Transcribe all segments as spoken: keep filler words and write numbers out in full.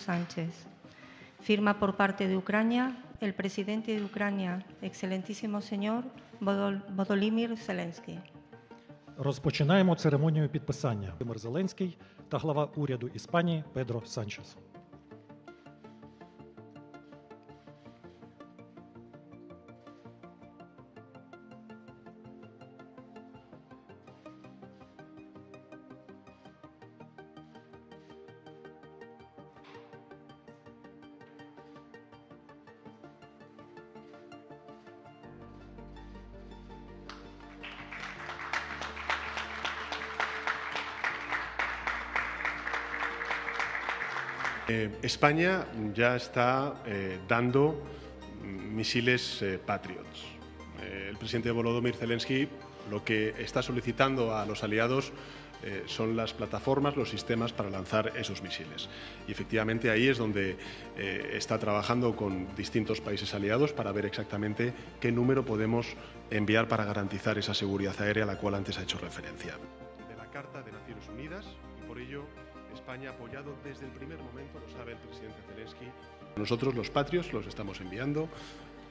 Sánchez. Firma por parte de Ucrania el presidente de Ucrania, excelentísimo señor Бодол, Володимир Зеленський. Розпочинаємо церемонію підписання. Володимир Зеленський та глава уряду Іспанії Педро Санчес. Eh, España ya está eh, dando misiles eh, Patriots. Eh, el presidente Volodímir Zelensky lo que está solicitando a los aliados eh, son las plataformas, los sistemas para lanzar esos misiles. Y efectivamente ahí es donde eh, está trabajando con distintos países aliados para ver exactamente qué número podemos enviar para garantizar esa seguridad aérea a la cual antes ha hecho referencia. De la Carta de Naciones Unidas y por ello España ha apoyado desde el primer momento, lo sabe el presidente Zelensky. Nosotros los Patriots los estamos enviando,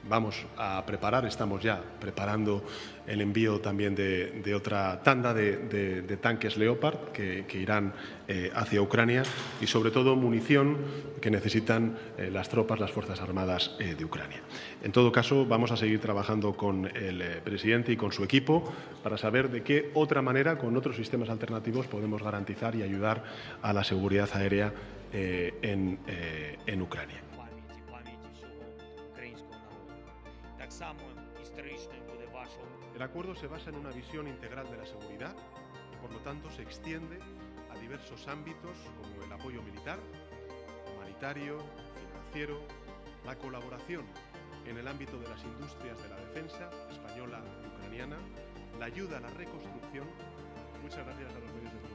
vamos a preparar, estamos ya preparando el envío también de, de otra tanda de, de, de tanques Leopard que, que irán eh, hacia Ucrania y sobre todo munición que necesitan eh, las tropas, las Fuerzas Armadas eh, de Ucrania. En todo caso, vamos a seguir trabajando con el eh, presidente y con su equipo para saber de qué otra manera, con otros sistemas alternativos, podemos garantizar y ayudar a la seguridad aérea eh, en, eh, en Ucrania. El acuerdo se basa en una visión integral de la seguridad y, por lo tanto, se extiende a diversos ámbitos como el apoyo militar, humanitario, financiero, la colaboración en el ámbito de las industrias de la defensa española y ucraniana, la ayuda a la reconstrucción. Muchas gracias a los medios de comunicación.